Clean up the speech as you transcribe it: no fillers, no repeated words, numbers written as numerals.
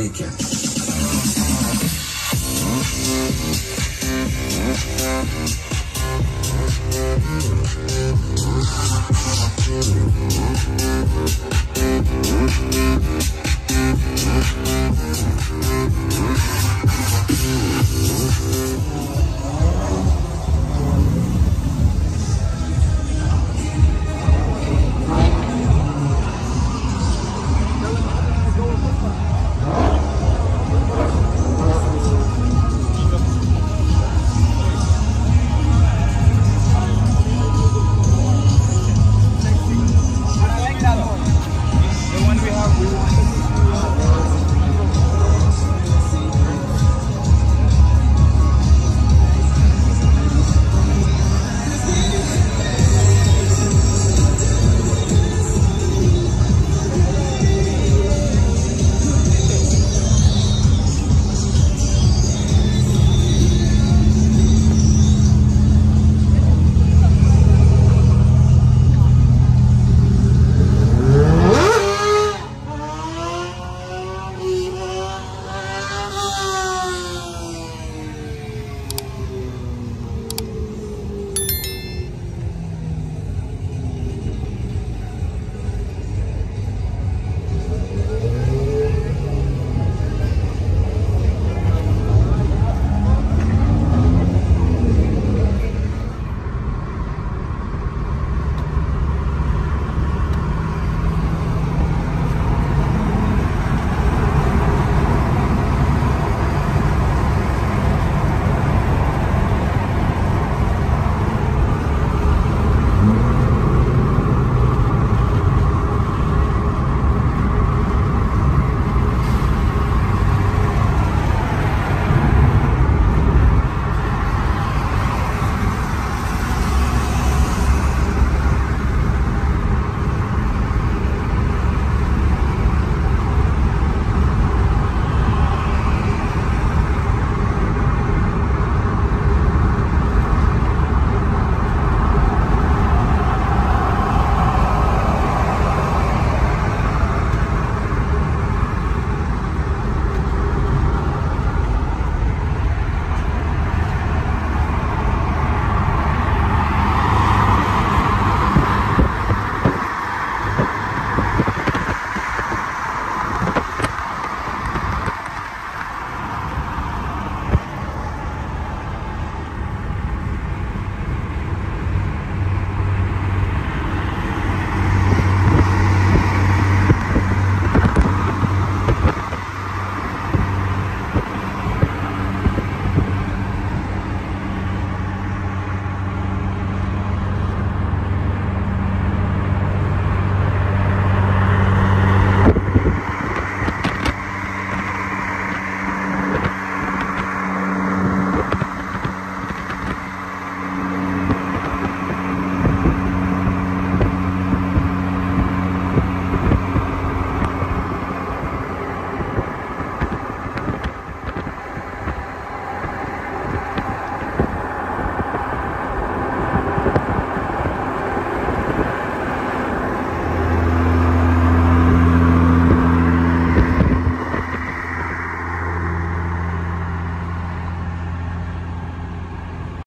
again.